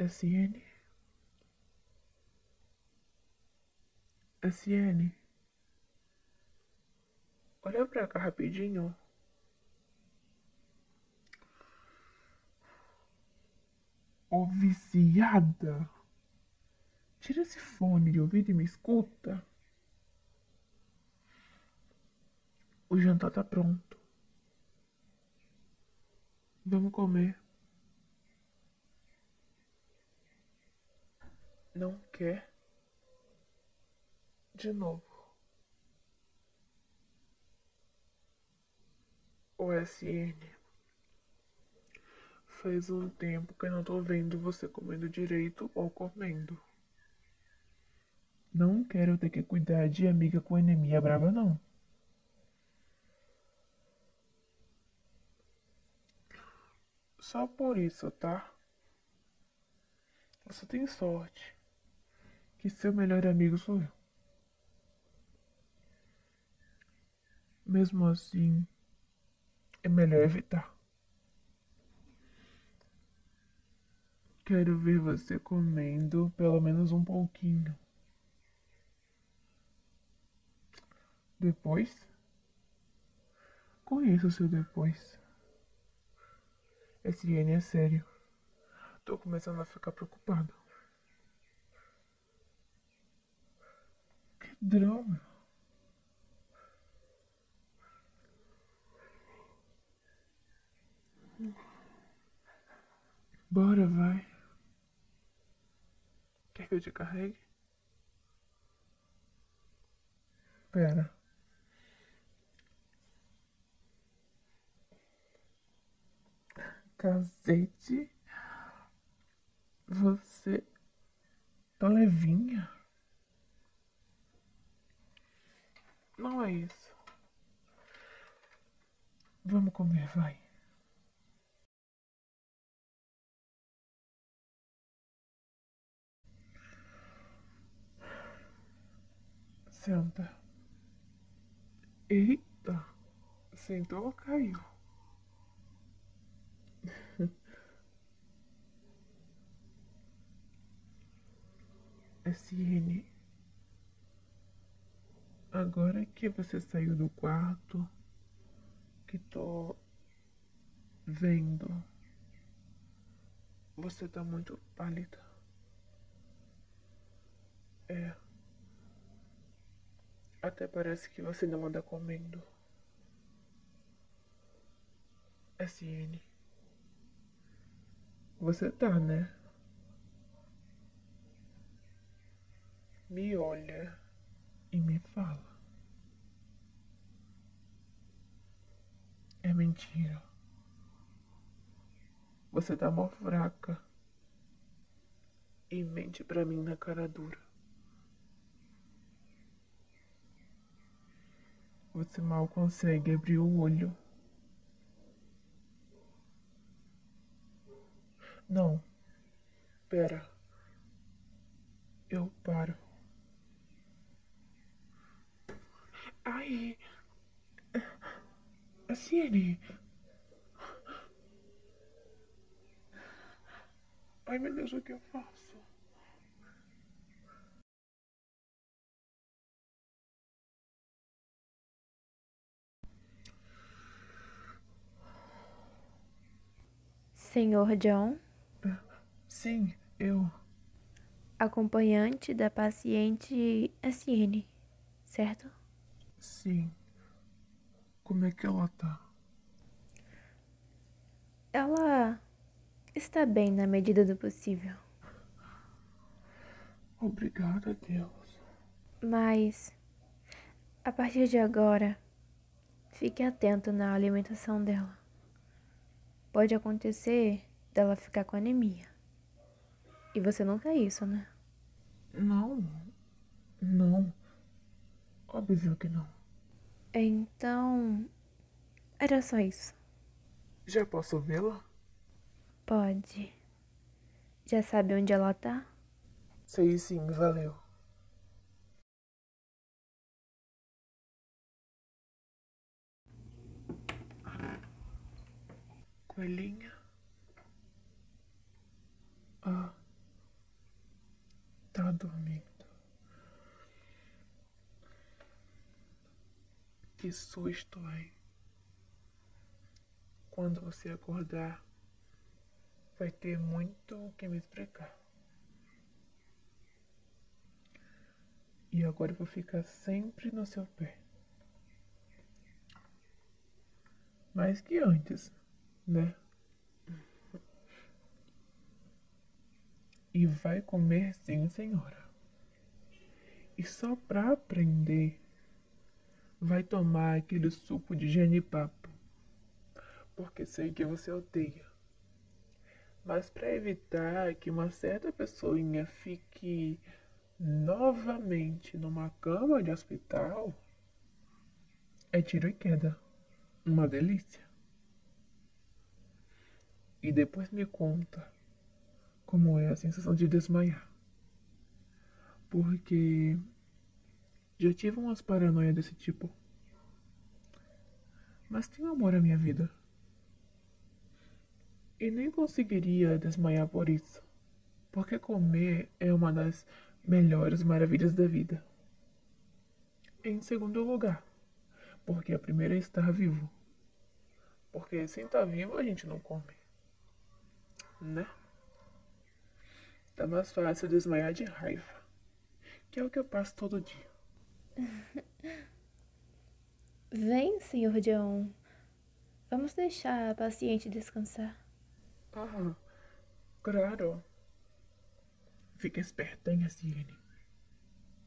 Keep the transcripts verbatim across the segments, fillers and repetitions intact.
A Siene. A Siene. Olha pra cá rapidinho. Ô, viciada. Tira esse fone de ouvido e me escuta. O jantar tá pronto. Vamos comer. Não quer? De novo. O S N. Faz um tempo que eu não tô vendo você comendo direito ou comendo. Não quero ter que cuidar de amiga com anemia brava, não. Só por isso, tá? Você tem sorte que seu melhor amigo sou eu. Mesmo assim, é melhor evitar. Quero ver você comendo pelo menos um pouquinho. Depois? Conheço o seu depois. S N é sério. Tô começando a ficar preocupado. Que drama. Bora, vai. Quer que eu te carregue? Pera. Cacete. Você tá levinha? Não é isso. Vamos comer, vai. Senta. Eita. Sentou ou caiu? Siene, agora que você saiu do quarto, que tô vendo, você tá muito pálida. É, até parece que você não anda comendo. Siene, você tá, né? Me olha e me fala. É mentira. Você tá mó fraca e mente pra mim na cara dura. Você mal consegue abrir o olho. Não, pera. Eu paro. Ai, a Siene. Ai, meu Deus, o que eu faço? Senhor John? Sim, eu. Acompanhante da paciente Siene, certo? Sim. Como é que ela tá? Ela está bem na medida do possível. Obrigada, Deus. Mas, a partir de agora, fique atento na alimentação dela. Pode acontecer dela ficar com anemia. E você não quer isso, né? Não. Não. Óbvio que não. Então, era só isso. Já posso vê-la? Pode. Já sabe onde ela tá? Sei sim, valeu. Coelhinha? Ah. tá dormindo. Que susto, hein? Quando você acordar, vai ter muito o que me explicar. E agora eu vou ficar sempre no seu pé. Mais que antes, né? E vai comer sim, senhora. E só pra aprender, vai tomar aquele suco de genipapo, porque sei que você odeia. Mas pra evitar que uma certa pessoinha fique novamente numa cama de hospital, é tiro e queda. Uma delícia. E depois me conta como é a sensação de desmaiar, porque já tive umas paranoias desse tipo. Mas tenho amor à minha vida e nem conseguiria desmaiar por isso, porque comer é uma das melhores maravilhas da vida. Em segundo lugar, porque a primeira é estar vivo. Porque sem estar vivo a gente não come, né? Tá mais fácil desmaiar de raiva, que é o que eu passo todo dia. Vem, senhor John. Vamos deixar a paciente descansar. Ah, claro. Fica esperta, hein, Siene.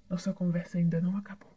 Nossa conversa ainda não acabou.